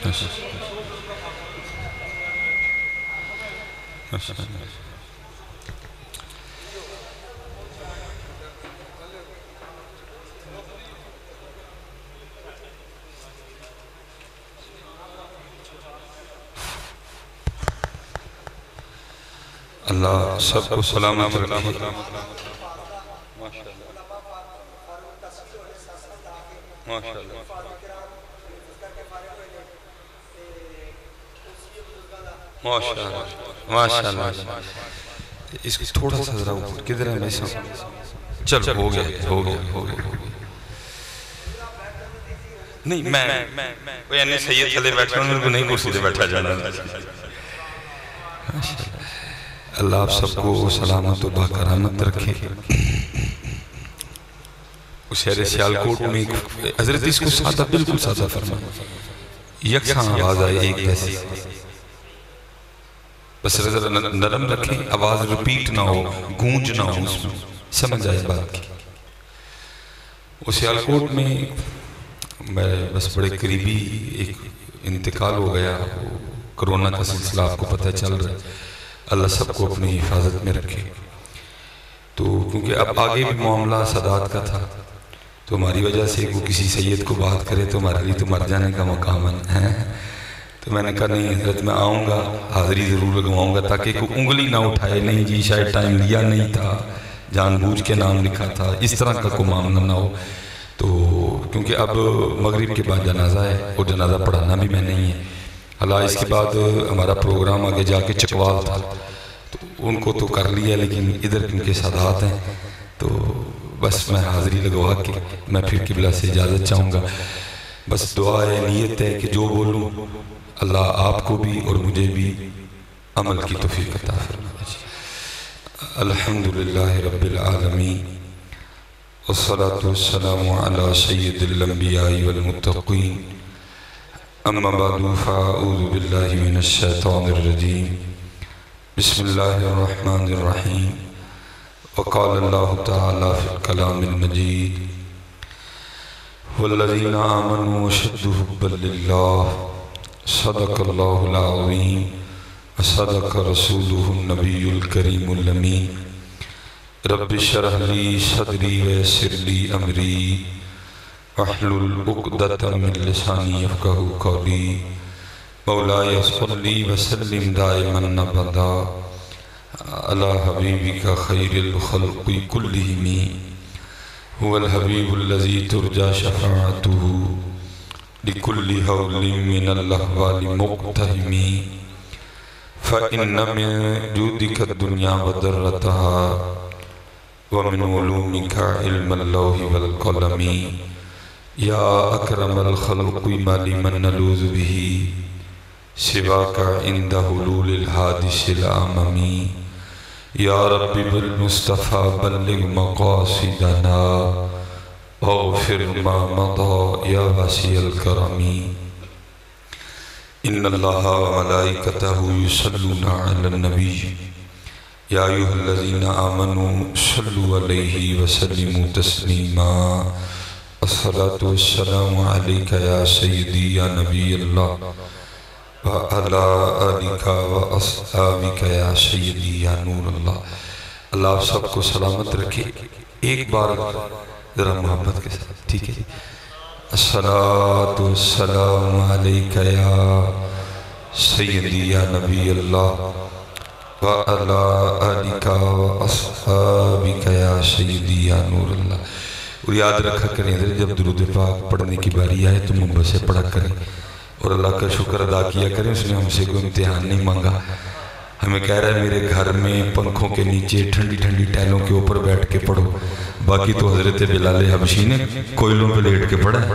अल्लाह सबको सलामत रखे। माशाल्लाह माशाल्लाह इसको थोड़ा सा जरा ऊपर किधर है मैं सब चलो हो गया नहीं मैं वो यानी सैयद थले बैठना उनको नहीं कुर्सी पे बैठा जाना। अल्लाह आप सबको सलामत और बरकरामत रखे। उस शहर सियालकोट में हजरत इसको सादा बिल्कुल सादा फरमा यकसा आवाज़ आई एक जैसी बस नरम रखें आवाज़ रिपीट ना हो गूंज ना हो उसमें समझ आए बात की। उस सियालकोट में मैं बस बड़े करीबी एक इंतकाल हो गया कोरोना का सिलसिला आपको पता चल रहा है। अल्लाह सबको अपनी हिफाजत में रखे। तो क्योंकि अब आगे भी मामला सादात का था तो हमारी वजह से वो किसी सैयद को बात करे तो हमारे लिए तो मर जाने का मकाम है। तो मैंने कहा नहीं हजरत मैं आऊँगा हाज़िरी ज़रूर लगवाऊँगा ताकि कोई उंगली ना उठाए नहीं जी शायद टाइम लिया नहीं था जानबूझ के नाम लिखा था इस तरह का कोई मामला ना हो। तो क्योंकि अब मगरिब के बाद जनाजा है और जनाजा पढ़ाना भी मैं नहीं है। हालांकि इसके बाद हमारा प्रोग्राम आगे जाके चकवाल था तो उनको तो कर लिया लेकिन इधर उनके सादात हैं तो बस मैं हाज़िरी लगवा के मैं फिर किबला से इजाज़त चाहूँगा। बस दुआ है नीयत है कि जो बोलूँ अल्लाह आपको भी और मुझे भी अमल की तौफीक अता फरमाए। अल्हम्दुलिल्लाह रब्बिल आलमीन वस्सलातु वस्सलामु अला सय्यिदिल अंबिया वल मुत्तक़ीन अम्मा बअदु फ़अऊज़ु बिल्लाहि मिनश शैतानिर रजीम बिस्मिल्लाहिर रहमानिर रहीम वक़ाल अल्लाहु तआला फ़िल कलामिल मजीद वल्लज़ीना आमनू अशद्दु हुब्बन लिल्लाह सदक़ल्लाहुल अज़ीम वसदक़ रसूलुहुन नबियुल करीमुल अमीन रब्बि शरह ली सदरी वयस्सिर ली अमरी वहलुल उक़दतम मिन लिसानी यफ़क़हू क़ौली। मौलाय सल्ली वसल्लिम दाइमन अबदा अला हबीबिका खैरिल ख़ल्क़ि कुल्लिहिम हुवल हबीबुल लज़ी तुरजा शफ़ाअतुहु लिकुल्लि हौलिम मिनल अहवालि मुक़्तहिमी फ़इन्न मिन जूदिका दुनिया वदर्रतहा व मिन उलूमिका इल्मल लौहि वल क़लमी या अकरमल ख़ल्क़ि मा लिमन नलूज़ु बिही सिवाका इंदा हुलूलिल हादिसिल अममी। या रब्बि बिल मुस्तफ़ा बल्लिग मक़ासिदना औफ़िर मा मदा या वसीअल करमी। इन्नल्लाह व मलाइकतहु युसल्लूना अलन नबी या अय्युहल्लज़ीना आमनू सल्लू अलैहि व सल्लिमू तस्लीमा। अस्सलातु वस्सलामु अलैका या सय्यिदी या नबीयल्लाह व अला आलिका व अस्हाबिका या सय्यिदी या नूरल्लाह। अल्लाह आप सबको सलामत रखे। एक बार ज़रा मोहब्बत के साथ ठीक है। अस्सलातु वस्सलामु अलैका या सय्यदी या नबी अल्लाह व अला आलिका व अस्हाबिका या सय्यदी या नूर अल्लाह। और याद रखा करें जब दुरूद पाक पढ़ने की बारी आए तो मुंबई से पढ़ा करें और अल्लाह का शुक्र अदा किया करें। उसने हमसे कोई इम्तिहान नहीं मांगा। हमें कह रहा है मेरे घर में पंखों के नीचे ठंडी ठंडी टैलों के ऊपर बैठ के पढ़ो। बाकी तो हजरत बिलाल हबशी ने कोयलों पे लेट के पढ़ा है।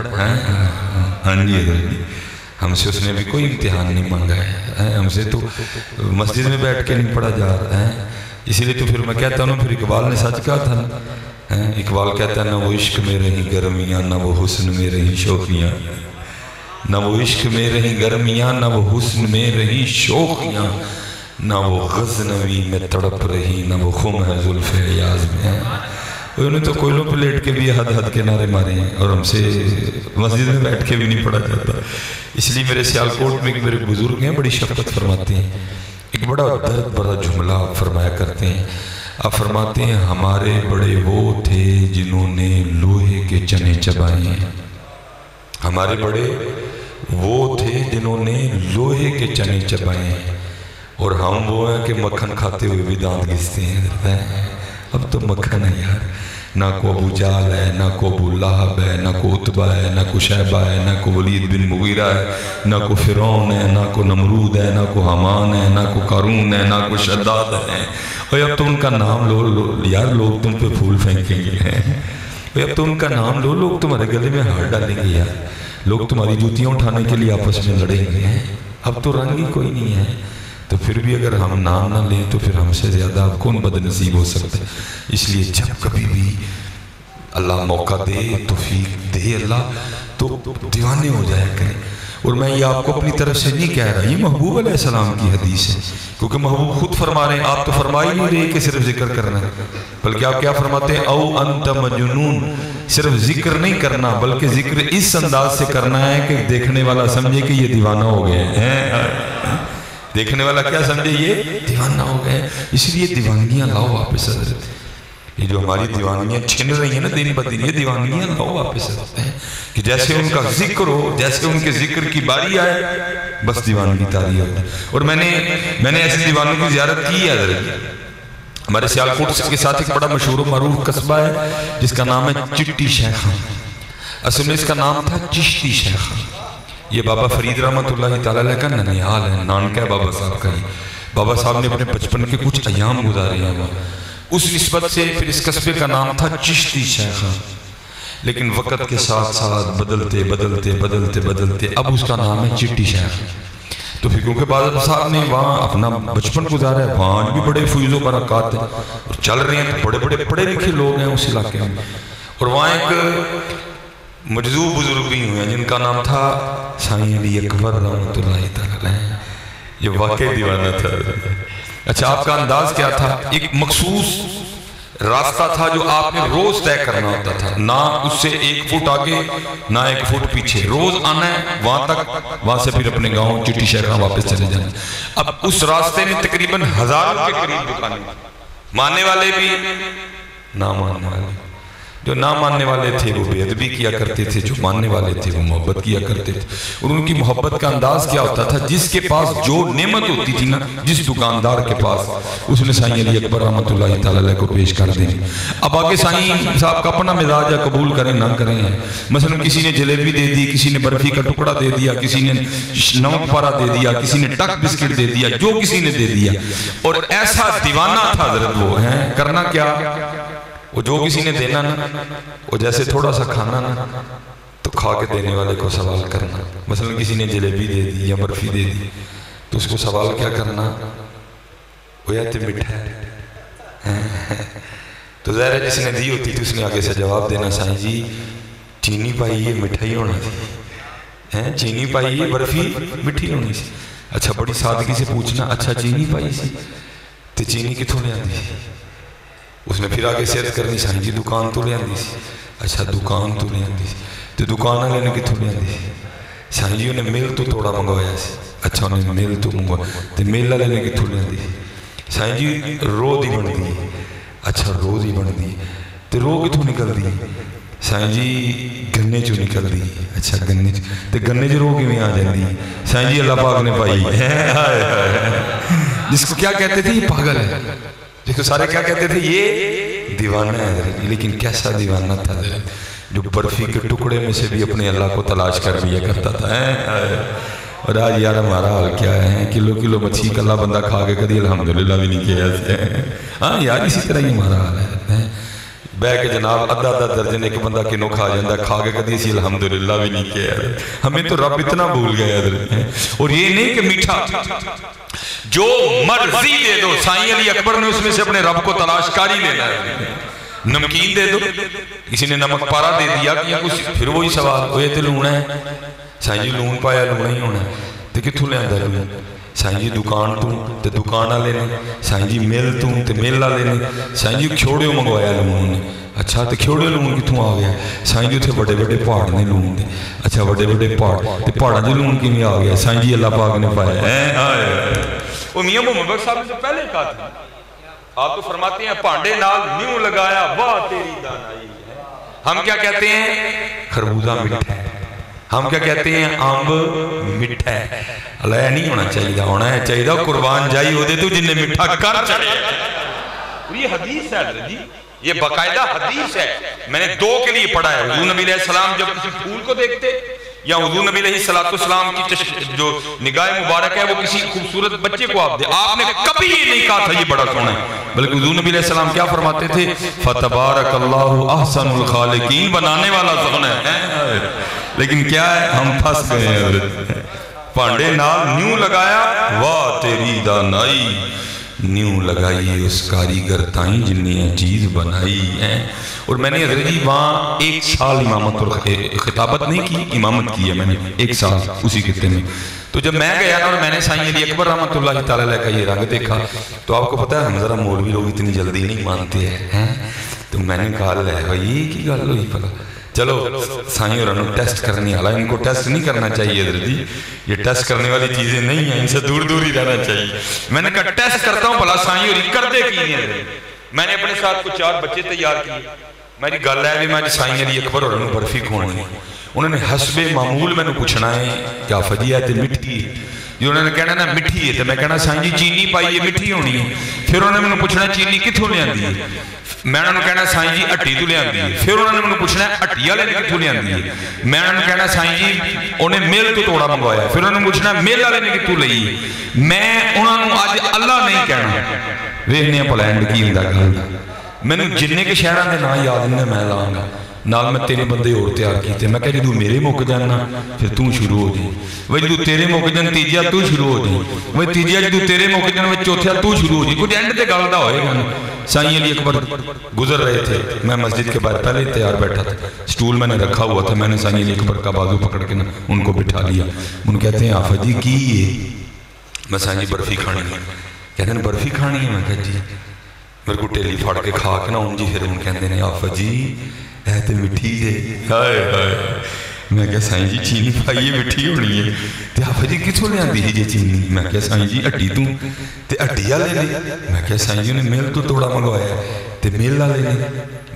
हाँ जी हमसे उसने भी कोई इम्तिहान नहीं मांगा है। हमसे तो मस्जिद में बैठ के नहीं पढ़ा जा रहा है। इसीलिए तो फिर मैं कहता हूँ फिर इकबाल ने सच कहा था ना। इकबाल कहता है ना वो इश्क में रही गर्मियाँ ना वो हुस्न में रही शौकियाँ ना वो इश्क में रही गर्मियाँ ना वो हुस्न में रही शौकियाँ ना वो गज़नवी में तड़प रही ना वो खुम है जुल्फ़े याज़ में उन्होंने तो कोयलों पे लेट के भी हद हद के नारे मारे हैं और हमसे मस्जिद में बैठ के भी नहीं पढ़ा जाता। इसलिए मेरे सियालकोट में एक मेरे बुजुर्ग हैं, बड़ी शफकत फरमाते हैं, एक बड़ा दर्द बड़ा जुमला आप फरमाया करते हैं। आप फरमाते हैं, हमारे बड़े वो थे जिन्होंने लोहे के चने चबाए हैं। हमारे बड़े वो थे जिन्होंने लोहे के चने चबाए हैं, और हम वो हैं कि मक्खन खाते हुए भी दांत घिसते हैं। अब तो मक्खन है यार, ना को अबू जाल है, ना को अबू लहब है, ना को उतबा है, ना को शैबा है, ना को वलीद बिन मुगीरा है, ना को फिरौन है, ना को नमरूद है, ना को हमान है, ना को कारून है, ना को शद्दाद है। और अब तो उनका नाम लो, यार लोग तुम पे फूल फेंकेंगे हैं। अब तो उनका नाम लो, लोग तुम्हारे गले में हार डालेंगे यार, लोग तुम्हारी जूतियाँ उठाने के लिए आपस में लड़ेंगे हैं। अब तो रंग ही कोई नहीं है। तो फिर भी अगर हम नाम ना लें तो फिर हमसे ज़्यादा आप कौन बदनसीब हो सकता है। इसलिए जब कभी भी अल्लाह मौका दे, तौफीक दे अल्लाह, तो दीवाने हो जाया करें। और मैं ये आपको अपनी तरफ से नहीं कह रहा, ये महबूब अलैहिस्सलाम की हदीस है, क्योंकि महबूब खुद फरमा रहे हैं। आप तो फरमा ही नहीं रहे कि सिर्फ जिक्र करना है, बल्कि आप क्या फरमाते हैं, औ अंत मजनून। सिर्फ जिक्र नहीं करना, बल्कि जिक्र इस अंदाज से करना है कि देखने वाला समझे कि ये दीवाना हो गया है। देखने वाला क्या समझे, ये दीवाना हो गए। इसलिए दीवानियाँ लाओ वापस। ये जो हमारी दीवानियाँ छिन रही है ना दिन ब दिन, ये दीवानियाँ लाओ वापस हैं कि जैसे उनका जिक्र हो, जैसे उनके जिक्र की बारी आए, बस दीवानगी तारी हो। और मैंने ऐसे दीवानों की ज़ियारत की है। हमारे सियालकोट के साथ एक बड़ा मशहूर मरूफ कस्बा है जिसका नाम है चिट्टी शेखा। असल में इसका नाम था चिश्ती शेखा। ये बाबा फरीद रहमतुल्लाह तआला अलैह का ननिहाल है, नानका है बाबा साहब का ही। बाबा साहब ने अपने बचपन के कुछ अयाम गुजारे हैं वहाँ। उस निस्बत से फिर इस कस्बे का नाम था चिश्ती शेखा, लेकिन वक़्त के साथ साथ बदलते बदलते बदलते बदलते अब उसका नाम है चिट्टी शेखा। तो फिर क्योंकि बाबा साहब ने वहाँ अपना बचपन गुजारा है, वहाँ आज भी बड़े फुज़ो बरक़ात हैं और चल रहे हैं। तो बड़े बड़े पढ़े लिखे लोग हैं उस इलाके में, और वहाँ एक मजदूर बुजुर्ग भी हुए हैं जिनका नाम था साईं अली अकबर रहमतुल्लाह तआला। ये वाकई दीवाना था। अच्छा, आपका अंदाज क्या था? एक मखसूस रास्ता था जो आपने रोज तय करना होता था, ना उससे 1 फुट आगे ना 1 फुट पीछे। रोज आना है वहां तक, वहां से फिर अपने गांव चिट्टी शेखा वापस चले जाना। अब उस रास्ते में तकरीबन 1000 के करीब दुकानें, मानने वाले भी ना मानने वाले। जो ना मानने वाले थे वो बेअदबी किया करते थे, जो मानने वाले थे वो मोहब्बत किया करते थे। और उनकी मोहब्बत का अंदाज क्या होता था, जिसके पास जो नेमत होती थी ना, जिस दुकानदार के पास, उसने साईं अली अकबर रहमतुल्लाह तआला को पेश कर दें। अब आगे साईं साहब का अपना मिजाज है, कबूल करें ना करें। मसलन किसी ने जलेबी दे दी, किसी ने बर्फी का टुकड़ा दे दिया, किसी ने नमक पारा दे दिया, किसी ने टक बिस्किट दे दिया, जो किसी ने दे दिया। और ऐसा दीवाना था हजरत वो है। करना क्या, वो जो किसी ने देना ना, वो जैसे थोड़ा सा खाना ना, तो खा के देने वाले को सवाल करना। मसलन किसी ने जलेबी दे दी या बर्फी दे दी, तो उसको सवाल क्या करना, वो या तो मिठा है, तो ज़ाहिर जिसने दी होती थी उसने आगे से जवाब देना, साईं जी चीनी पाई ये मिठाई होना चाहिए, हैं चीनी पाई ये बर्फी मिठी होनी चाहिए। अच्छा, बड़ी सादगी से पूछना, अच्छा चीनी पाई सी तो चीनी कितों ले आती। उसने फिर आगे सेहत करनी, साईं जी दुकान तो ले आती। अच्छा, दुकान तो ले आती, तो दुकान वाले ने कितों ले आती। साईं जी उन्हें मेल तो थोड़ा मंगवाया। अच्छा, उन्हें मेल तो मंगवाया, तो मेल वाले ने कितों ले आती। साईं जी रोह ही बन दी। अच्छा, रोह ही बन दी, तो रोह कितों निकल दी। साईं जी गन्ने चो निकल दी। अच्छा, गन्ने तो गन्ने च रोह किमें आ जाती। साईं जी अल्लाह पाक ने पाई है। जिसको क्या कहते थे, ये पागल है, जिसको सारे क्या कहते थे, ये दीवाना है। लेकिन कैसा दीवाना था, जो बर्फी के टुकड़े में से भी अपने अल्लाह को तलाश कर लिया करता था। और आज यार हमारा हाल क्या है, किलो किलो मछली कल्ला बंदा खा के कभी अल्हम्दुलिल्लाह भी नहीं किया है। हाँ यार, इसी तरह ही हमारा हाल है। बह के जनाब अद्धा अद्धा दर्जन एक बंदा किलो खा जाता, खा के कभी इसी अल्हम्दुलिल्लाह भी नहीं किया। हमें तो रब इतना भूल गया। और ये नहीं कि मीठा जो मर्जी दे दो, साईं अली अकबर ने उसमें से अपने रब को तलाश कर ही लेना है। नमकीन दे दो, किसी ने नमक पारा दे दिया या कुछ, फिर वही सवाल, ये तो लूना है। साईं जी लून पाया, लूना ही होना है, तो कितों लिया लून। साईं जी दुकान तू ते दुकान वाले ने, साईं जी मिल तू ते मिल वाले ने, साईं जी खियोड़ियों मंगवाया लून ने। अच्छा तो खियोड़े लून कितों आ गया? साईं जी उत्थे बड़े बड़े पहाड़ ने लून दे। अच्छा बड़े बड़े पहाड़ ते पहाड़ां दे लून किवें आ गया? साईं जी अल्लाह पाक ने पाया। हाय ओ मियां मोहम्मद बख्श साहब से पहले कहा था, आप तो फरमाते हैं भांडे नाल न्यू लगाया वाह तेरी दानाई। हम क्या कहते हैं? खरबूजा मीठा है। हम क्या कहते हैं? आम मीठा है। अलाया नहीं होना चाहिए, होना है चाहिए कुर्बान जाई होदे तू जिन्ने मीठा कर चले। ये हदीस है जी, ये बकायदा हदीस है। मैंने दो के लिए पढ़ा है। हुजूर नबी अलैहिस्सलाम जब किसी फूल को देखते या हुजूर नबी अलैहिस्सलाम की जो निगाह मुबारक है वो किसी खूबसूरत बच्चे को आप दे, आपने कभी ये नहीं कहा था ये बड़ा सोना है, बल्कि हुजूर नबी अलैहिस्सलाम क्या फरमाते थे? फतबारकल्लाहु अहसनुल खालिकीन, बनाने वाला सोना है। लेकिन क्या है, हम फंस गए। भांडे नाल न्यू लगाया वाह तेरी दानाई, न्यू लगाई उस कारीगर ताई जिन्हें चीज़ बनाई है। और मैंने अगली वहाँ एक साल इमामत और खिताबत नहीं की, इमामत की है मैंने एक साल उसी खिते में। तो जब मैं गया और मैंने साईं अली अकबर रहमतुल्लाह तआला का ये रंग देखा तो आपको पता है हम जरा मौलवी लोग इतनी जल्दी नहीं मानते हैं। तो मैंने कहा ले भाई ये की गल हुई भला, चलो साईं और टेस्ट करने वाला, इनको टेस्ट नहीं करना चाहिए जी, ये टेस्ट करने वाली चीजें नहीं है, इनसे दूर दूर ही रहना चाहिए। मैंने कहा टेस्ट करता हूँ भला साईं और करते की है। मैंने अपने साथ को चार बच्चे तैयार किए। मेरी गल है भी मैं साईं अली अकबर और बर्फी खोनी, उन्होंने हसबे मामूल मैंने पूछना है क्या फजी है तो मिठी है जी, उन्होंने कहना ना मिठी है तो मैं कहना साईं जी चीनी पाई है मिठी होनी है। फिर उन्होंने मैंने पूछना चीनी कितों लिया, मैं उन्होंने कहना साईं जी हट्टी तो लिया। फिर उन्होंने मैंने पूछना हट्टी वाले ने कितों लिया, मैं उन्होंने कहना साईं जी उन्हें मिल तो तोड़ा मंगवाया। फिर उन्होंने पूछना मिल वाले ने कितों लई, मैं उन्होंने अज अल्लाह नहीं कहना। वेखने प्लैंड की होंगे गल, मैंने जिन्ने के शहरों के ना याद ने मैं लाँगा नाल, मैं तेरे बंदे होर तैयार किए। मैं कह जो मेरे मुक जाना फिर तू शुरू हो जाए, वही जो तेरे मुक जान तीजा तू शुरू हो जाए, वही तीजा जो तेरे मुक जान चौथा तू शुरू हो जाए, कुछ एंड से गल होएगा। साईं अली अकबर गुजर रहे थे, मैं मस्जिद के बाहर पहले तैयार बैठा था, स्टूल मैंने रखा हुआ था। मैंने साईं अली अकबर का बाजू पकड़ के ना उनको बिठा लिया। उन कहते हैं आफा जी की ये, मैं साईं जी बर्फी खानी है, कहते हैं बर्फी खानी है। मैं कह जी मेरे को ढेली फाड़ के खा के ना हूँ जी। फिर हम कहते हैं आफा जी है तो मिठी है। हाय हाय मैं क्या साईं जी चीनी पाई है मिठी होनी है, तो आप जी कितों लियादी है जी चीनी? मैं क्या साईं जी हट्टी तू तो हट्टी वाले ने। मैं क्या साईं जी ने मिल तो थोड़ा मंगवाया तो मिल वाले ने।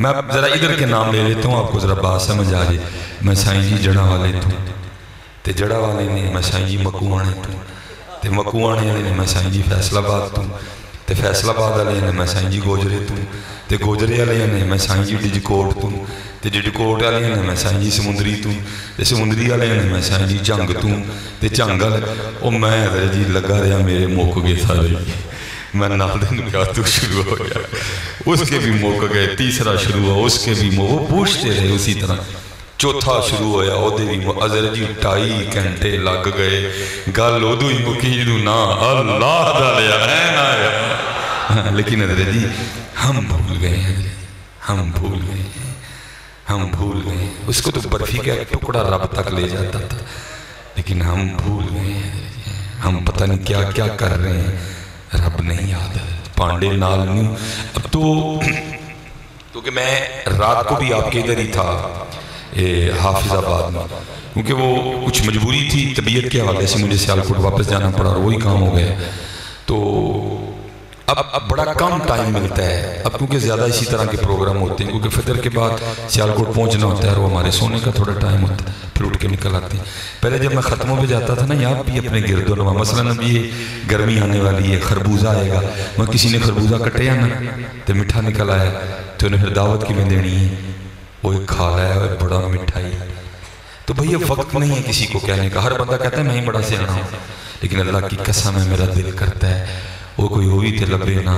मैं जरा इधर के नाम ले लेता हूँ आपको जरा बात समझ आ जाए। मैं साईं जी जड़ा वाले तू तो जड़ा वाले ने, मैं साईं जी मकुआने तू तो मकुआने वाले ने, मैं साईं जी फैसलाबाद तू तो फैसलाबाद वाले ने, मैं साईं जी गोजरे तू तो गोजरे वाले ने, मैं साईं जी डिजकोट तू तो डिजकोट वाले ने, मैं साईं जी समुंदरी तू तो समुंदरी वाले ने, मैं साईं जी झंग तू तो झंग वाले। और मैं जी लगा रहा मेरे मुक गए सारे, मैं नाल क्या तू शुरू हो गया, उसके भी मुक गए, तीसरा शुरू हुआ उसके भी वो पूछते रहे उसी तरह, चौथा शुरू होया ओदे भी अजर जी 2.5 घंटे लग गए। गल उदू ही मुकी जदू ना अल्लाह दा लिया है ना यार। लेकिन अजर जी हम भूल गए हैं, हम भूल गए हैं, हम भूल गए। उसको तो बर्फी का टुकड़ा रब तक ले जाता था, लेकिन हम भूल गए हैं, हम पता नहीं क्या क्या कर रहे हैं, रब नहीं याद। पांडे नाल न्यू अब तो क्योंकि मैं रात को भी आपके इधर ही था हाफिजाबाद में, क्योंकि वो कुछ मजबूरी थी तबीयत के हवाले से, मुझे सियालकोट वापस जाना पड़ा और वही काम हो गया। तो अब बड़ा कम टाइम मिलता है अब, क्योंकि ज़्यादा इसी तरह के प्रोग्राम होते हैं, क्योंकि फितर के बाद सियालकोट पहुंचना होता है और हमारे सोने का थोड़ा टाइम होता है, फिर उठ के निकल आते हैं। पहले जब मैं ख़त्मों पे जाता था ना, यहाँ भी अपने गिरदोनवा मसलन अब ये गर्मी आने वाली है, खरबूजा आएगा, मैं किसी ने खरबूजा कटिया ना तो मीठा निकल आया तो उन्हें फिर दावत किमें देनी है, वो खा रहा है और बड़ा मिठाई। तो भैया वक्त नहीं है किसी को कहने का, हर बंदा कहता है मैं ही बड़ा सियाना हूँ, लेकिन अल्लाह की कसम है मेरा दिल करता है वो कोई हो भी तो लभे ना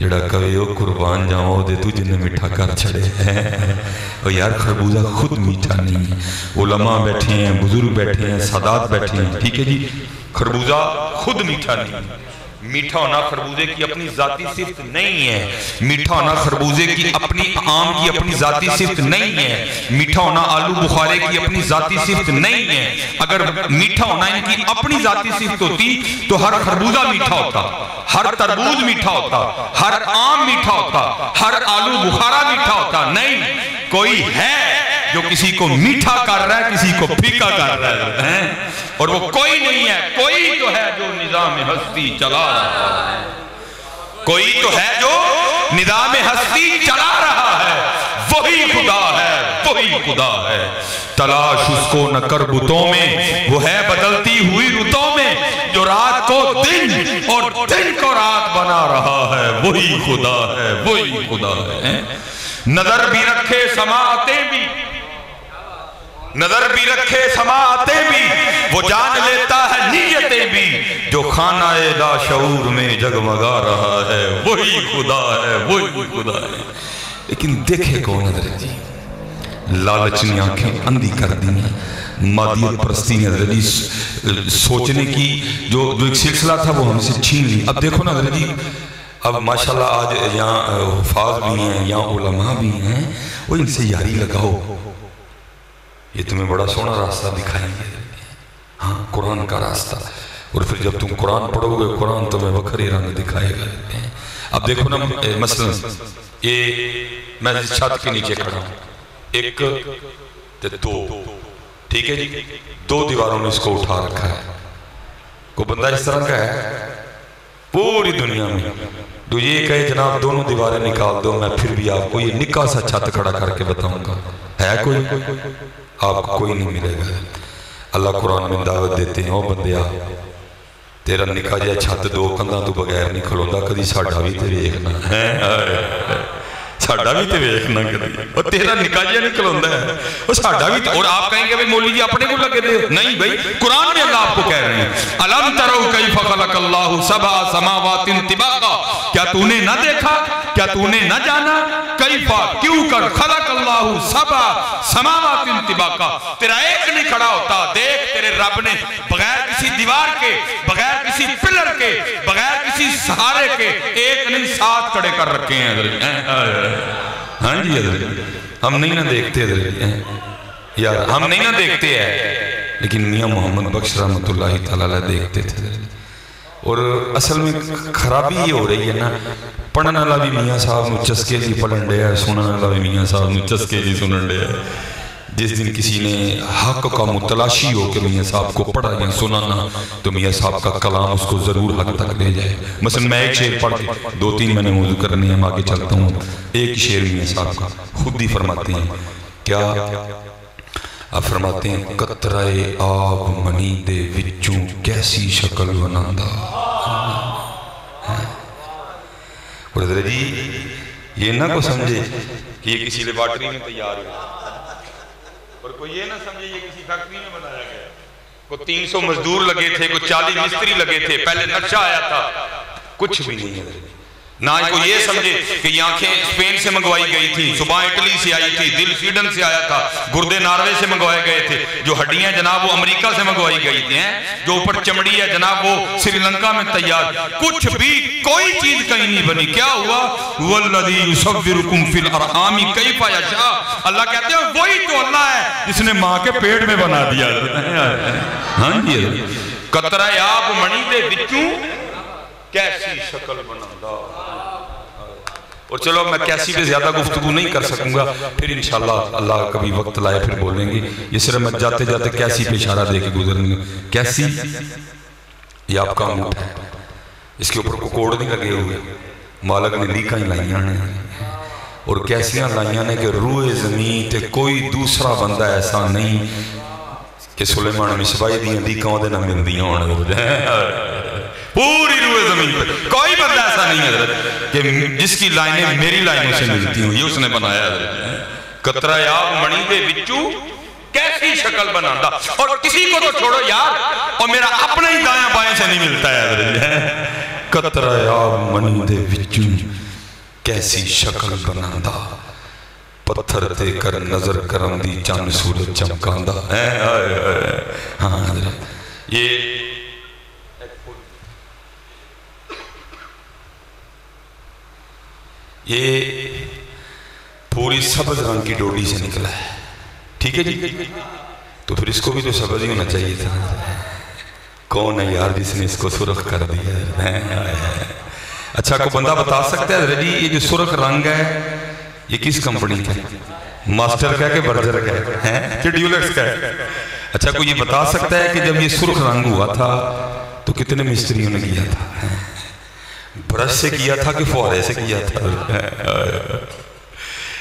जड़ा कवे वो कुर्बान जावा दे तू जिन्हें मीठा कर छड़े है। और यार खरबूजा खुद मीठा नहीं है। उलमा बैठे हैं, बुजुर्ग बैठे हैं, सादात बैठे हैं, ठीक है जी, खरबूजा खुद मीठा नहीं है। मीठा होना खरबूजे की अपनी जाती सिफ्त नहीं है, मीठा होना खरबूजे की अपनी आम की अपनी जाती सिफ्त नहीं है, मीठा होना आलू बुखारे की अपनी जाती सिफ्त नहीं है। अगर मीठा होना इनकी अपनी जाती सिफ्त होती तो हर खरबूजा मीठा होता, हर तरबूज मीठा होता, हर आम मीठा होता, हर आलू बुखारा मीठा होता। नहीं, कोई है जो किसी को मीठा कर रहा है, किसी को फीका कर रहा है, और वो कोई नहीं है, कोई तो है जो निजाम हस्ती चला रहा है, कोई तो है जो निजाम हस्ती चला रहा है, वही खुदा है, वही खुदा है। तलाश उसको न कर बुतों में, वो है बदलती हुई रुतों में, जो रात को दिन और दिन को रात बना रहा है, वही खुदा है, वही खुदा है। नजर भी रखे समाते भी, नजर भी रखे समाते भी, वो जान लेता है नीयते भी, जो खाना ए लाशऊर में जगमगा रहा है, वही खुदा है, वही खुदा है। लेकिन देखे कौन हजरत जी, लालच ने आंखें अंधी कर दी, मादियत परस्ती ने हजरत जी सोचने की जो जो एक सिलसिला था वो हमसे छीन ली। अब देखो ना हजरत जी, अब माशाल्लाह आज यहाँ हुफ़ाज़ भी हैं, यहाँ उलमा भी हैं, और इनसे यारी लगाओ, ये तुम्हें बड़ा सोना रास्ता दिखाएंगे। हाँ, कुरान का रास्ता, और फिर जब तुम कुरान पढ़ोगे, कुरान तुम्हें बखरी रंग दिखाएगा। अब देखो ना, मसलन ये मैं छत के नीचे खड़ा हूँ, एक दो, ठीक है जी, दो दीवारों में इसको उठा रखा है। कोई बंदा इस तरह का है पूरी दुनिया में तो ये कहे जनाब दोनों दीवारें निकाल दो, मैं फिर भी आपको ये निक्का सा छत खड़ा करके बताऊंगा। है कोई? आपको कोई नहीं मिलेगा। अल्लाह कुरान में दावत देते हैं, ओ बंदिया तेरा निक्का जा छत दो कंधा तू बगैर नहीं खलोंदा, कभी साडा भी ते वेखना है, साडा भी ते वेखना कभी, और तेरा निक्का जा नहीं खलोंदा है और साडा भी। और आप कहेंगे भाई मौलवी जी अपने को लगे दे, नहीं भाई कुरान में अल्लाह आपको कह रहे हैं, अलम तरो कैफ खलकल्लाहु सबा समावातिन तिबाका, क्या तूने न देखा, क्या तूने न जाना, कैफा क्यों कर खलकल्लाहु सबा समावातिन तिबाका, तेरा एक नहीं खड़ा होता, देख तेरे रब ने बगैर किसी दीवार के, बगैर किसी पिलर के, बगैर किसी सहारे के एक नहीं साथ खड़े कर रखे हैं। हाँ जी, हम नहीं ना देखते यार, हम नहीं ना देखते है, लेकिन मियाँ मोहम्मद बख्श रहमतुल्लाह तआला देखते थे। और असल में खराबी ये हो रही है ना, पढ़ने वाला भी मियाँ साहब में चस्के जी पढ़न डे है, सुनने वाला भी मियाँ साहब में चस्के जी सुनन डे है। जिस दिन किसी ने हक का मुतलाशी हो कि मियाँ साहब को पढ़ा या सुनाना, तो मियाँ साहब का कलाम उसको ज़रूर हक तक ले जाए। मसलन मैं एक शेर पढ़ के, दो तीन मैंने मौजू करने हैं, आगे चलता हूँ। एक शेर मियाँ साहब का खुद ही फरमाते हैं, क्या आप फरमाते हैं, कतराए आप मनी दे विचों कैसी शक्ल बनांदा। और हजरत जी ये ना को समझे कि ये किसी लेबॉर्टरी में तैयार हुआ, और कोई ये ना समझे ये किसी फैक्ट्री में बनाया गया। कोई 300 मजदूर लगे थे, कोई 40 मिस्त्री लगे थे, पहले नक्शा आया था, कुछ भी नहीं है। ना को ये समझे कि ये आंखें स्पेन से मंगवाई गई थी, सुबह इटली से आई थी, दिल स्वीडन से आया था, गुर्दे नॉर्वे से मंगवाए गए थे, जो हड्डियां जनाब वो अमेरिका से मंगवाई गई थी, जो ऊपर चमड़ी है जनाब वो श्रीलंका में तैयार। कुछ भी कोई चीज कहीं नहीं बनी। क्या हुआ? अल्लाह कहते हैं वही तो अल्लाह है जिसने माँ के पेट में बना दिया। हाँ जी, कतरा आप मणि दे विचों कैसी शक्ल बनाता। और चलो मैं कैसी पे ज्यादा गुफ्तगू नहीं कर सकूंगा, फिर इंशाल्लाह अल्लाह कभी वक्त लाए फिर बोलेंगे। ये सिर्फ मैं जाते जाते कैसी पे इशारा दे के गुजरेंगे। कैसी ये आपका अंगूठा है, इसके ऊपर कोकोड़ नहीं लगे हुए, मालक ने लीका ही लाइया ने, और कैसियाँ लाइया ने कि रूए जमीन ते कोई दूसरा बंदा ऐसा नहीं कि सुलेमान मिसबाई दी लीका ओदे नाल मिलदियां होण। पूरी रूए जमीन पर कोई बंदा ऐसा नहीं है कि जिसकी लाइनें मेरी लाइनों से मिलती हूँ, ये उसने बनाया है। कतरा यार मणि दे विचों कैसी शक्ल बनाता। और किसी को तो छोड़ो यार, और मेरा अपना ही दाया बाएं से नहीं मिलता है। कतरा यार मणि दे विचों कैसी शक्ल बनाता, पत्थर दे कर नजर करम दी चंद सूरज चमकांदा। हाँ, ये ये पूरी सब्ज रंग की डोडी से निकला है, ठीक है जी। तो फिर इसको भी तो सब्ज ही होना चाहिए था। कौन है यार जिसने इसको सुर्ख कर दिया है? अच्छा कोई बंदा बता सकता है रेडी ये जो सुर्ख रंग है ये किस कंपनी का है? मास्टर का है कि बर्जर का है कि ड्यूलक्स का है? अच्छा कोई ये बता सकता है कि जब ये सुर्ख रंग हुआ था तो कितने मिस्त्रियों ने किया था? ब्रश से किया था कि फुहारे से किया था?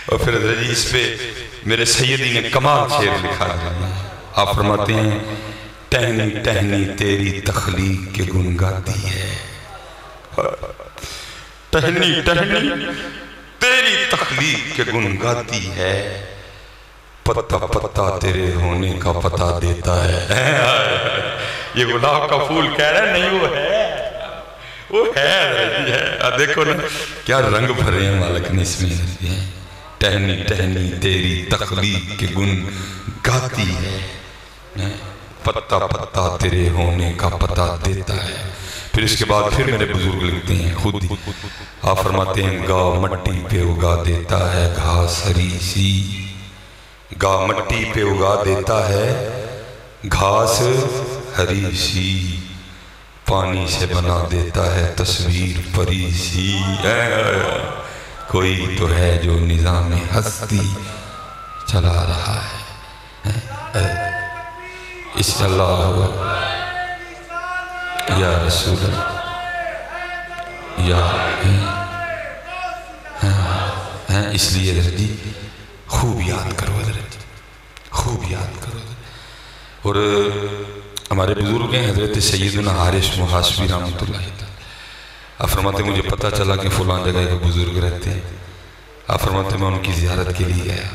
और फिर जी इस पे मेरे सैयदी ने कमाल शेर लिखा है। आप फरमाते हैं टहनी टहनी तेरी तखलीक के गुन गाती है, टहनी टहनी तेरी तखलीक के गुन गाती है, पत्ता पत्ता तेरे होने का पता देता है। ये गुलाब का फूल कह रहा है नहीं वो है, वो है। देखो ना क्या रंग भरे हैं मालिक ने इसमें। टहनी टहनी तेरी तखलीक के गुन गाती है, पत्ता पत्ता तेरे होने का पता देता है। फिर इसके बाद फिर मेरे बुजुर्ग लिखते हैं खुद ही, आप फरमाते हैं गाँव मट्टी पे उगा देता है घास हरी सी, गाँव मट्टी पे उगा देता है घास हरी सी, पानी से बना देता है तस्वीर परी सी, कोई तो है जो निजाम हस्ती चला रहा है। इस्सलाहु या रसूल या है। इसलिए हजरत जी खूब याद करो, हजरत जी खूब याद करो। और हमारे बुजुर्ग हैं हजरत सैयदना हारिस मुहासिबी रहमतुल्लाहि अलैह, फरमाते मुझे पता चला कि फलां जगह के बुजुर्ग रहते हैं। आप फरमाते मैं उनकी ज़ियारत के लिए गया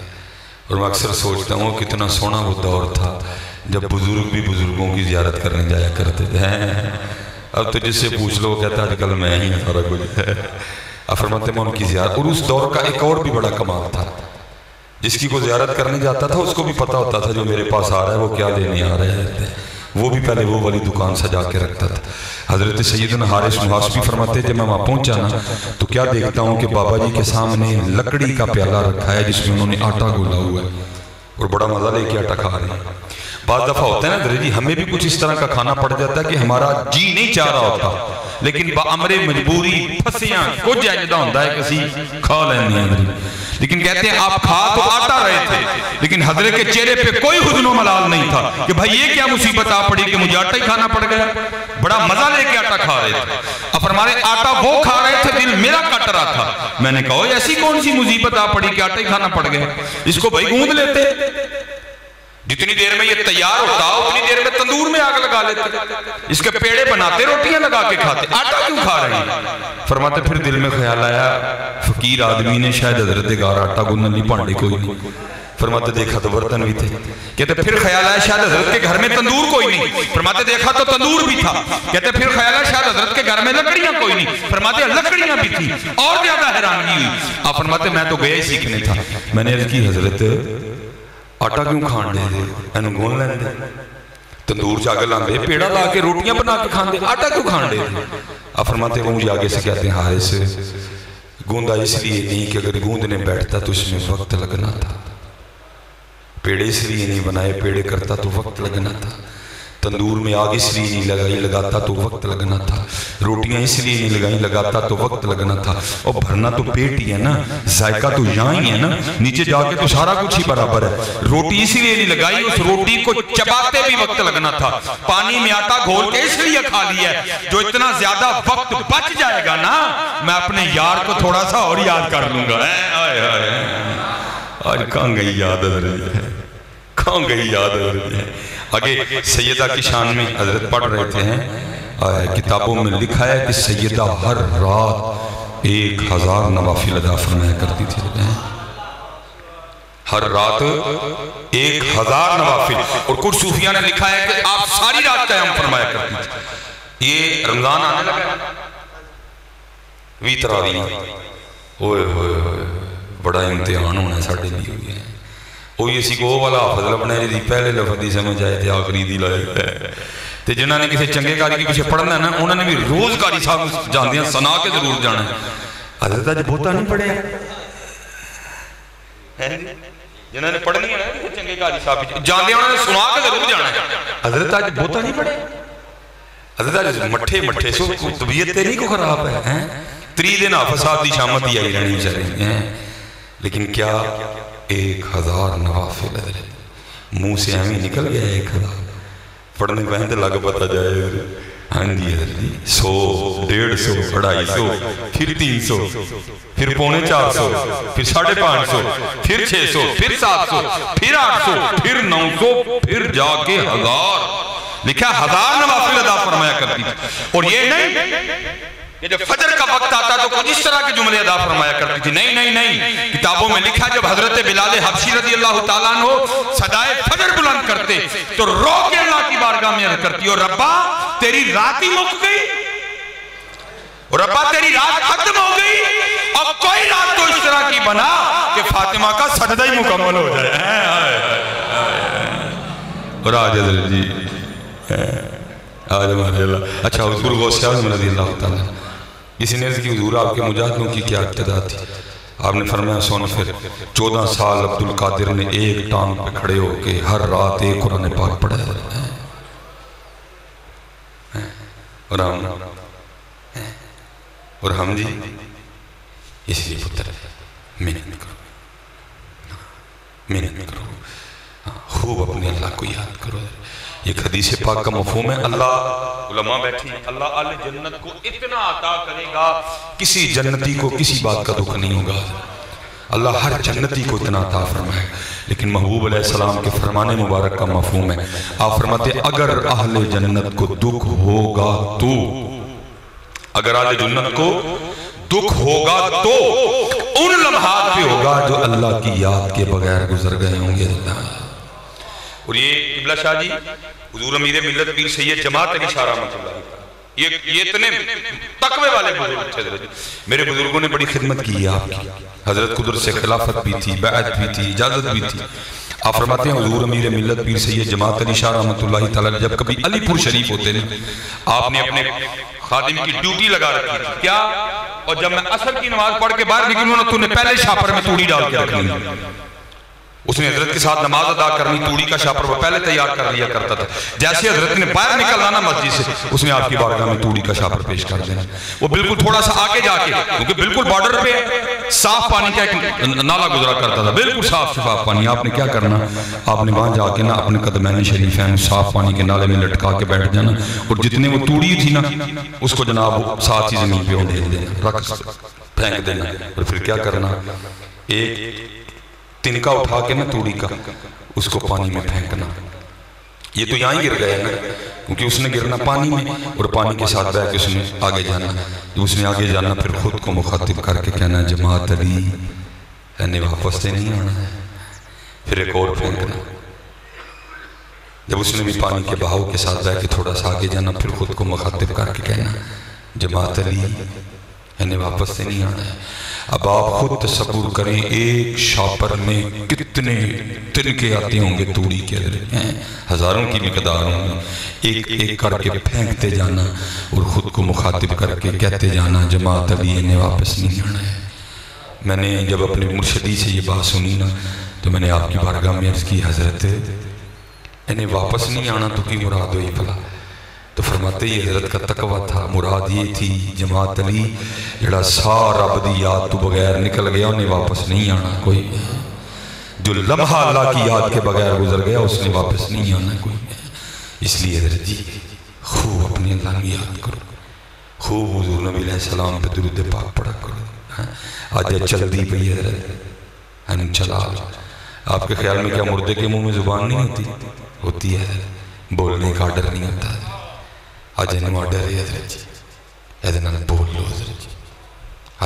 और मैं अक्सर सोचता हूँ कितना सोना वो दौर था जब बुजुर्ग भी बुजुर्गों की ज़ियारत करने जाया करते थे। अब तो जिससे पूछ लो कहता आजकल मैं ही सारा कुछ है। आप फरमाते मैं उनकी ज़ियारत, और उस दौर का एक और भी बड़ा कमाल था जिसकी को ज़ियारत करने जाता था उसको भी पता होता था जो मेरे पास आ रहा है वो क्या लेने आ रहे हैं। वो भी पहले वो वाली दुकान सजा के रखता था। हज़रत सैयदना हारिस मुहासिबी फरमाते जब मैं वहाँ पहुँचा ना तो क्या देखता हूँ कि बाबा जी के सामने लकड़ी का प्याला रखा है जिसमें उन्होंने आटा गोला हुआ है और बड़ा मज़ा लेके आटा खा रहे हैं। बाद दफ़ा होता है ना दरे जी हमें भी कुछ इस तरह का खाना पड़ जाता है कि हमारा जी नहीं चाह रहा होता लेकिन बामरे मजबूरी फसियाँ कुछ ऐसा होता है किसी खा लेने, लेकिन कहते हैं आप खा तो आता रहे थे लेकिन हजरत के चेहरे पे कोई हुजनो मलाल नहीं था कि भाई ये क्या मुसीबत आ पड़ी कि मुझे आटा ही खाना पड़ गया, बड़ा मजा लेके आटा खा रहे थे। अब फरमाए आटा वो खा रहे थे दिल मेरा कट रहा था। मैंने कहा ऐसी कौन सी मुसीबत आ पड़ी कि आटा ही खाना पड़ गया, इसको भाई गूंद लेते जितनी देर में ये तैयार होता उतनी देर में तंदूर में आग लगा लेते, इसके पेड़े बनाते रोटियां लगा के खाते, आटा क्यों खा रहे हैं। फरमाते फिर दिल में ख्याल आया फकीर आदमी ने शायद हजरत गार आटा गुनने नहीं पांडे कोई नहीं। फरमाते देखा तो बर्तन भी थे। कहते फिर ख्याल आया शायद हजरत के घर में तंदूर कोई नहीं। फरमाते देखा तो तंदूर भी था। कहते फिर ख्याल आया शायद हजरत के घर में लकड़ियां कोई नहीं। फरमाते लकड़ियां भी थी और ज्यादा हैरानगी हुई। आप फरमाते मैं तो गया ही सीखने था। मैंने अर्ज की हजरत आटा क्यों खान दे एनू गोल लेंदे तंदूर च आग लांदे पेड़ा ला के रोटियां बना के खांदे आटा क्यों खान दे। आप फरमाते वो मुझे आगे से कहते हैं हारिस गूंदा इसलिए नहीं कि अगर गूंदने बैठता तो इसमें वक्त लगना था, पेड़े इसलिए नहीं बनाए पेड़े करता तो वक्त लगना था, तंदूर में आग इसलिए नहीं लगाई लगाता तो वक्त लगना था, रोटियां इसलिए नहीं लगाई लगाता तो वक्त लगना था। और भरना तो पेट ही है ना, जायका तो यहाँ ही है ना, नीचे जाके तो सारा कुछ ही बराबर है। रोटी इसलिए नहीं लगाई उस रोटी को चबाते भी वक्त लगना था, पानी में आटा घोल के इसलिए खा लिया जो इतना ज्यादा वक्त बच जाएगा ना मैं अपने यार को थोड़ा सा और याद कर लूंगा। और कहाँ गई याद, कहाँ गई याद। आगे सैयदा की शान में हजरत पढ़ रहे थे हैं, किताबों में लिखा है कि सैयदा हर रात 1000 नवाफिल अदा फरमाया करती थी। हर रात 1000 नवाफिल। और कुछ सूफिया ने लिखा है कि आप सारी रात क़याम फरमाया करती थी। ये रमजान आने लगा बड़ा इम्तिहान होना साढ़े लिए। ਉਹ ਹੀ ਅਸੀਂ ਉਹ ਵਾਲਾ ਫਜ਼ਲ ਬਣਾਏ ਦੀ ਪਹਿਲੇ ਲਫ਼ਜ਼ ਦੀ ਸਮਝ ਆਏ ਤੇ ਆਖਰੀ ਦੀ ਲਾਇਕ ਹੈ। ਤੇ ਜਿਨ੍ਹਾਂ ਨੇ ਕਿਸੇ ਚੰਗੇ ਕਾਰੀ ਦੇ ਪਿੱਛੇ ਪੜਨਾ ਨਾ ਉਹਨਾਂ ਨੇ ਵੀ ਰੋਜ਼ ਕਾਰੀ ਸਾਹਿਬ ਜਾਂਦੇ ਆ ਸੁਣਾ ਕੇ ਜ਼ਰੂਰ ਜਾਣਾ। हजरत अज बहुता नहीं पढ़िया जिन्होंने पढ़नी है ना चंगे घारी साहब जाते उन्होंने सुना के जरूर जाना है। हजरत अज बहुता नहीं पढ़े हजरत अज मठे मठे सो तबीयत नहीं को खराब है 3 दिन हाफिज़ साहब की शामत ही आई रहनी चाहिए लेकिन क्या 1000 नवाफिल मुँह से हमें निकल गया 1000 पढ़ने पहन तो लग पता जाए। हाँ जी हजरत जी 100 150 250 फिर 300 फिर 450 फिर 550 फिर 600 फिर 700 फिर 800 फिर 900 फिर जाके 1000 लिखा 1000 नवाफिल अदा फरमाया करती थी। और ये नहीं जब फजर का वक्त आता तो कुछ इस तरह के जुमले अदा फरमाया करती थी नहीं नहीं नहीं किताबों में लिखा जब हजरत बिलाल हबशी रज़ियल्लाहु ताला अन्हु सदाए फजर बुलंद करते तो रो के अल्लाह की बारगाह में अर्ज़ करती और रब्बा तेरी रात ही मुक गई और रब्बा तेरी रात खत्म हो गई और कोई रात तो इस तरह की बना कि फातिमा का सजदा ही मुकम्मल हो जाए। और आज हजरत जी आज माशाल्लाह अच्छा हुज़ूर गौसे आज़म रज़ियल्लाहु ताला किसी ने इसकी हुजूर आपके मुजाहिदों की क्या इब्तिदा थी। आपने फरमाया सोना फिर 14 साल अब्दुल कादिर ने एक टांग पे खड़े होके हर रात एक कुरान पाक पढ़ा और हम जी इसलिए पुत्र मेहनत करो खूब अपने अल्लाह को याद करो। एक हदीस पाक का मफहूम है अल्लाह उलमा बैठी अल्लाह अल जन्नत को इतना अता करेगा किसी जन्नती को किसी बात का दुख नहीं होगा। अल्लाह हर जन्नती को इतना अता फरमाए लेकिन महबूब अलैहिस्सलाम के फरमाने मुबारक का मफहूम है आप फरमाते अगर अहले जन्नत को दुख होगा तो अगर अहले जन्नत को दुख होगा तो उन लम्हात पे होगा जो अल्लाह की याद के बगैर गुजर गए होंगे। और ये किबला शाह जी हुजूर अमीरे मिल्लत पीर सैयद जमात अली शाह रहमतुल्लाह ये इतने तकवे वाले बुजुर्ग मेरे बुजुर्गों ने बड़ी खिदमत की है आपकी। हजरत कुदर से खिलाफत भी थी बैअत भी थी इजाजत भी थी। आप फरमाते हैं हुजूर अमीरे मिल्लत पीर सैयद जमात अली शाह रहमतुल्लाह तआला जब कभी अलीपुर शरीफ होते थे आपने अपने खादिम की ड्यूटी लगा रखी थी क्या और जब मैं असर की नमाज पढ़ के बाहर निकलूं ना तूने पहले छापर में तूड़ी डाल के रखनी। उसने हजरत के साथ नमाज अदा करनी तूड़ी का शापर वो पहले तैयार कर लिया करता था। जैसे हजरत ने बाहर निकलना ना मस्जिद से उसने आपकी बारगाह में तूड़ी का शापर पेश कर देना वो बिल्कुल थोड़ा सा आगे जाके क्योंकि बिल्कुल बॉर्डर पे साफ पानी का एक नाला गुजरा करता था बिल्कुल साफ शफाफ पानी। आपने क्या करना आपने वहां जाके ना अपने कदमैन शरीफ है साफ पानी के नाले में लटका के बैठ जाना और जितने वो तूड़ी थी ना उसको जनाब साथ ही जमीन पे उड़ेल देना रख फेंक देना। और फिर क्या करना एक तिनका उठा के ना तूड़ी का उसको पानी में फेंकना। ये तो यहाँ गिर गया ना क्योंकि उसने गिरना पानी में और पानी के साथ बह के उसने आगे जाना फिर खुद को मुखातिब करके कहना जमात अली यानी वापस से नहीं आना है। फिर एक और फेंकना जब उसने भी पानी के बहाव के साथ बह के थोड़ा सा आगे जाना फिर खुद को मुखातिब करके कहना जमात अली यानी वापस से नहीं आना है। अब आप खुद तसव्वुर करें एक शापर में कितने तिनके आते होंगे तूड़ी के हजारों की मिकदार होंगी। एक एक करके फेंकते जाना और खुद को मुखातिब करके कहते जाना जमात अली ने वापस नहीं आना है। मैंने जब अपने मुर्शदी से ये बात सुनी ना तो मैंने आपकी बारगाह में अर्ज़ की हजरत इन्हें वापस नहीं आना तो की मुराद हुई भला। तो फरमाते ही हजरत का तकवा था मुराद ये थी जमात अली जड़ा सारा रब दी याद तो बगैर निकल गया उन्हें वापस नहीं आना कोई जो लम्हा अल्लाह की याद के बगैर गुजर गया उसने वापस नहीं आना कोई। इसलिए हजरत जी खूब अपने अल्लाह की याद करो खूब हुजूर नबी अलैहिस्सलाम पे दुरूद पाक पढ़ा करो। आज चलती पई हजरत चला आपके ख्याल में क्या मुर्दे के मुँह में जुबान नहीं होती होती है बोलने का डर नहीं होता आज इन डर है हजरत बोल लो हजरत जी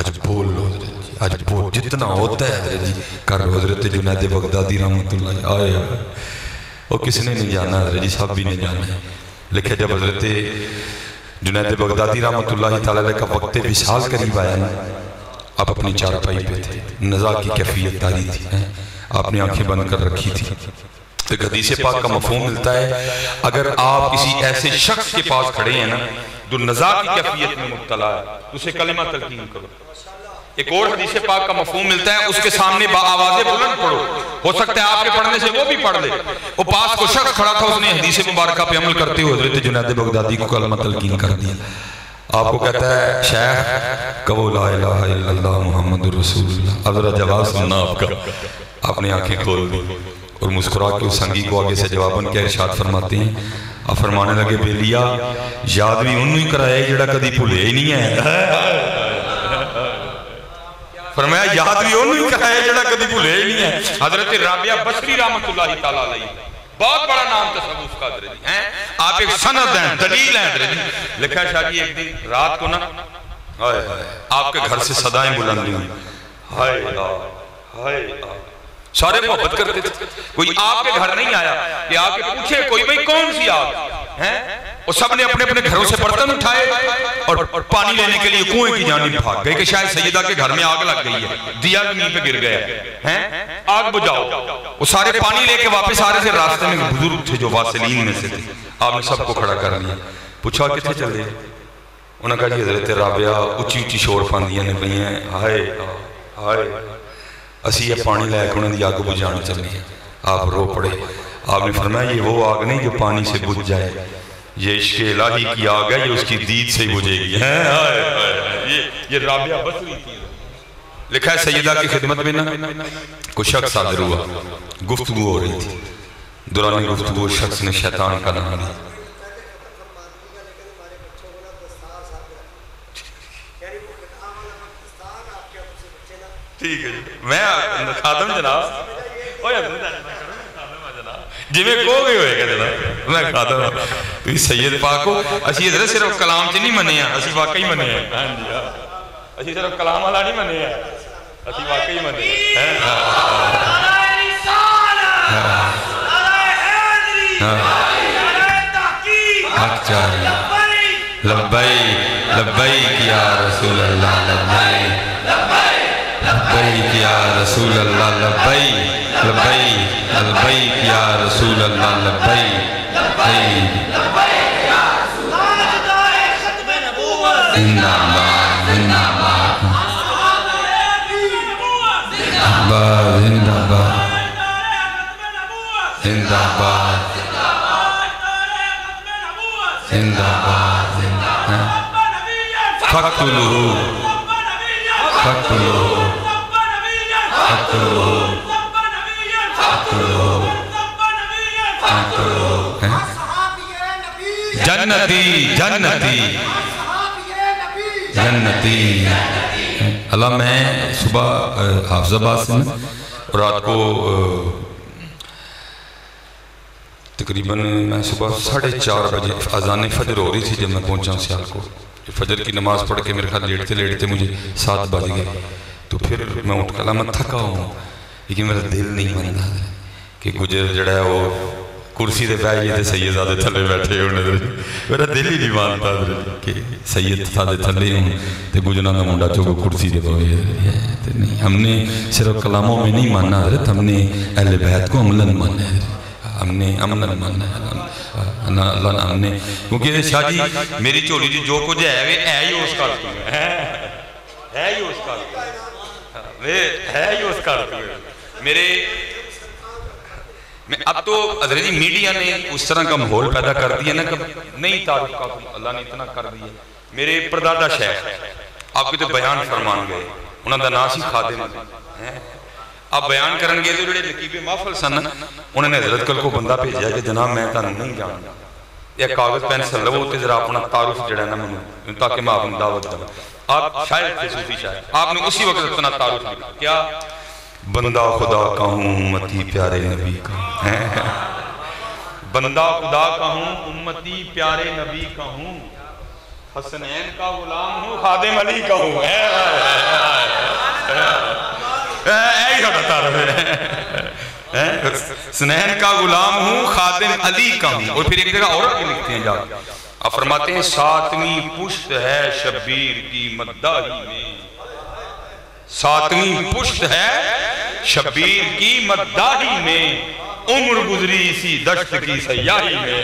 आज बोल लो हजरत जी आज बोल जितना होता है हजरत जी कर लो हजरत जुनैद बगदादी रहमतुल्लाह आए और किसने नहीं जाना हजरत जी सब भी नहीं जाना है। लिखे जब हजरत जुनैद बगदादी रहमतुल्लाह तआला का वक्त विशाल करीब आया ना आप अपनी चारपाई पे थे नज़ा की कैफियत तारी थी आपने आंखें बंद कर रखी थी तो हदीस पाक का मफहूम मिलता है अगर आप किसी ऐसे शख्स के पास खड़े हैं ना जो नज़ा की कैफियत में मुब्तला है उसे कलमा तलकीन करो एक और हदीसे पाक का मफहूम मिलता है, उसके सामने आवाज़ें बुलंद पढ़ो, हो सकता है आपके पढ़ने से वो भी पढ़ ले। वो पास को शख्स खड़ा था, उसने हदीसे मुबारक पे अमल करते हुए हज़रत जुनैद बगदादी को कलमा तलकीन कर दिया। आपको कहता है शेख कहो ला इलाहा इल्लल्लाह मुहम्मदुर रसूलुल्लाह। अब जरा जवाब सुनना आपका, आपने आंखें खोल दी और मुस्कुरा के उस संगी को आगे से जवाबन क्या इरशाद फरमाते हैं। अब फरमाने लगे बेलिया याद भी उन्होंने ही कराया जड़ा कभी भुले ही नहीं है। फरमाया याद भी उन्होंने कराया जड़ा कभी भुले ही नहीं है। हजरत राबिया बसरी रहमतुल्लाह तआला अलैह, बहुत बड़ा नाम तसव्वुफ का हैं आप, एक सनद हैं, दलील हैं। लिखा शाह जी एक दिन रात को ना हाय हाय आपके घर से सदाएं बुलंद हुई, हाय हाय सारे मोहब्बत करते थे। कोई आपके घर नहीं आया कि आके पूछे कोई भाई कौन सी आग है, और सबने अपने अपने घरों से बर्तन उठाए और पानी लेने के लिए कुएं की जानिब भाग गए कि शायद सईदा के घर में आग लग गई है, दिया जमीन पे गिर गया है, आग बुझाओ। वो सारे पानी लेके वापस आ रहे थे, रास्ते में बुजुर्ग थे जो वासलीन में से थे, आपने सबको खड़ा कर लिया। पूछा कितने चल रहे, उन्होंने कहा हजरत राबिया उची उची शोर पादियां ने पई हैं, हाय हाय असी ये पानी लायक उन्होंने आग बुझाने चलिए। आप रो पड़े, आपने फरमाया ये वो आग नहीं जो पानी से बुझ जाए, ये इश्क़ इलाही की आग है, ये उसकी दीद से ही बुझेगी। ये राबिया बसरी थी। लिखा है सैयदा की खिदमत में ना कुछ शख्स हाजिर हुआ, गुफ्तगू हो रही थी, दौरान गुफ्तगू शख्स ने शैतान का नाम लिया। ठीक है मैं खादम जनाब ओए जिमें कोई होएगा जनाब मैं खादम तू सैयद पाको असि इधर सिर्फ कलाम च नहीं मने हैं, असि वाकई मने हैं। हां जी हां असि सिर्फ कलाम वाला नहीं मने हैं, असि वाकई मने हैं। अरे इंसानत अरे हैदरी अरे तहकीक हक जारी लब्बैक लब्बैक या रसूल अल्लाह लब्बैक लब्बैक या रसूल अल्लाह लब्बैक लब्बैक लब्बैक या रसूल अल्लाह लब्बैक लब्बैक लब्बैक या रसूल अल्लाह ताज खत्म नबूवत जिंदाबाद जिंदाबाद जिंदाबाद जिंदाबाद जिंदाबाद जिंदाबाद जिंदाबाद फक्तुलहू फक्तुलहू जन्नती जन्नती जन्नती। अल्लाह मैं सुबह हाफिजाबाद से रात को तकरीबन मैं सुबह 4:30 बजे अजान फजर हो रही थी जब मैं पहुंचा सियालकोट। फजर की नमाज पढ़ के मेरे ख्याल लेटते लेटते मुझे 7 बज गए। तो फिर मैं उठ कला मैं थका हूँ, लेकिन मेरा दिल नहीं मन रहा कि गुजर जड़ा है वो कुर्सी से बैठ गए थे सैयद सादे थले बैठे होने, मेरा दिल ही नहीं मानता कि सैयद सादे थले हूँ तो गुजरा का मुंडा चौको कुर्सी से बैठे। नहीं हमने सिर्फ कलामों में नहीं माना हजरत, हमने अहल बैत को अमलन माना है, हमने अमलन माना है। हमने क्योंकि शाह जी मेरी झोली जी जो कुछ है वे है ही उसका मेरे मैं अब तो अंग्रेजी मीडिया ने उस तरह का माहौल पैदा कर दिया ना कि नहीं तारुफ का अल्लाह ने इतना कर दिया। मेरे परदादा शेख आपके तो बयान फरमान गए, उन्होंने नाम ही खादिम आप बयान करन गए तो जो नकीबे महफल सन उन्होंने हजरत कल को बंदा भेजा कि जनाब मैं तुहानू नहीं जानता, यह कागज पेंसिल लवो तो जरा अपना तारुफ जरा ना मैं ताकि मैं आपको दावत दूँ। आप शायद आपने उसी वक्त अपना तारुफ लिखा क्या बंदा खुदा का हूँ उम्मती प्यारे नबी का बंदा खुदा का हूँ उम्मती प्यारे नबी का हूँ, हसनैन का गुलाम हूँ, खादिम अली का हूँ। हसनैन का गुलाम हूँ, खादिम अली का हूँ। और फिर एक जगह औरत भी लिखते हैं जाकर आप फरमाते हैं 7वीं पुश्त है शब्बीर की मद्दाही में, 7वीं पुश्त है शब्बीर की मद्दाही में, उम्र गुजरी इसी दश्त की सयाही में।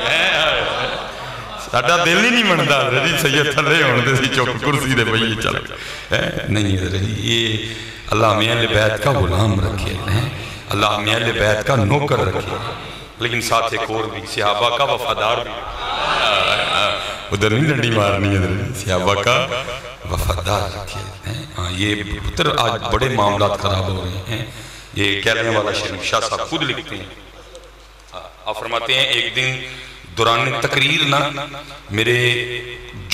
साडा दिल ही नहीं मनता रजी सैयद थले होने से चुप कुर्सी दे बैठे चल नहीं रजी ये अल्लाह मियां अहले बैत का गुलाम रखे हैं, अल्लाह मियां अहले बैत का नौकर रखे। लेकिन साथ एक और भी सहाबा का वफादार भी उधर नहीं डंडी मारनी है, सहाबा का वफादार रखे हैं। हाँ ये पुत्र आज बड़े मामला खराब हो रहे हैं। ये कहने वाला शरीफ शाह साहब खुद लिखते हैं, आप फरमाते हैं एक दिन दौरान तकरीर ना मेरे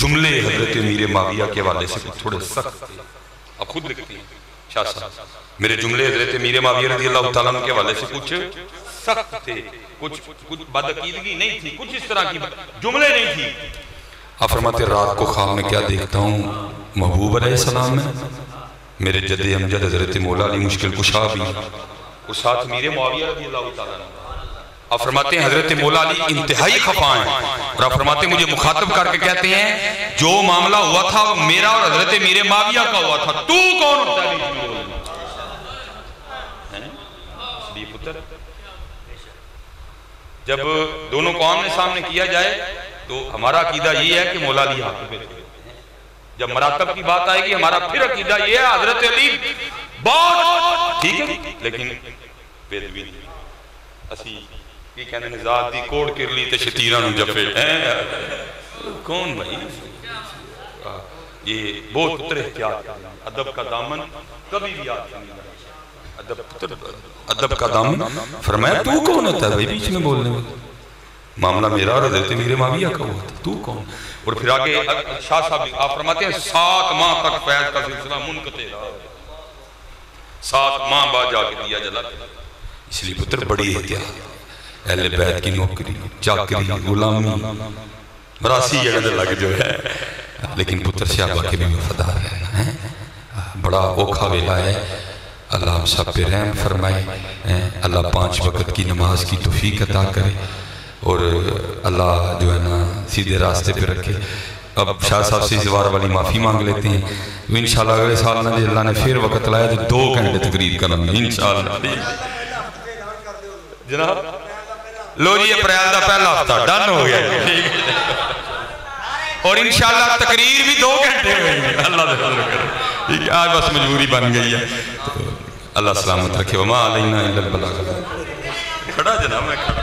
जुमले हजरत मीरे माविया के हवाले से थोड़े सख्त थे। आप खुद लिखते हैं शाह साहब मेरे जुमले हजरत मीरे माविया रज़ी अल्लाह तआला अन्हु के हवाले से कुछ सख्त थे, कुछ बदअकीदगी नहीं थी, कुछ इस तरह की जुमले नहीं थी। आप फरमाते रात को ख्वाब में क्या देखता हूँ महबूब अलैहिस्सलाम में मेरे जद्दे अमजद हजरत मौला अली मुश्किल कुशा भी और साथ मीरे माविया रज़ी अल्लाह तआला। आप फरमाते हैं हजरत मौला अली इंतहाई खफा हैं और आप फरमाते मुझे मुखातब करके कहते हैं जो मामला हुआ था मेरा और हजरत मीरे माविया का हुआ था, तू कौन होता है? जब दोनों को आमने सामने किया जाए तो हमारा अकीदा ये है कि मौला अली हाकिम थे। जब मरातब की बात आएगी हमारा फिर अकीदा ये है हजरत अली बहुत ठीक है लेकिन बेदवी असी की कहने जात दी कोड़ किरली ते शतीरां नूं जफे कौन भाई ये बहुत पुत्र एहतियात अदब का दामन कभी भी याद नहीं अदब पुत्र अदब का दामन। फरमाया तू कौन होता है भाई बीच में बोलने में, मामला मेरा और हजरत मीरे माविया का हुआ था, तू कौन? और फिर आगे शाह साहब आप फरमाते हैं 7 माह तक फैज का सिलसिला मुनक़ते रहा, 7 माह बाद जाके दिया जला। इसलिए पुत्र बड़ी एहतियात अहले बैत की नौकरी चाकरी गुलामी मरासी जगह लग जो है लेकिन पुत्र सहाबा के भी वफादार है। बड़ा औखा वेला है, अल्लाह सब पे रहम फरमाए, अल्लाह 5 वक़्त की नमाज की तौफीक अता करे और अल्लाह जो है ना सीधे रास्ते पे रखे। अब शाह साहब से इस बार वाली माफ़ी मांग लेते हैं, इंशाल्लाह अगले साल ना अल्लाह ने फिर वक़्त लाया तो 2 घंटे तकरीर करेंगे इंशाल्लाह। जनाब लो जी अप्रैल का पहला हफ्ता डन हो गया और इंशाल्लाह तकरीर भी 2 घंटे होगी अल्लाह ठीक है। आज बस मजबूरी बन गई है तो अल्लाह सलामत रखे। वमा अलैना इल्लल बलाग खड़ा जनाब मैं खड़ा।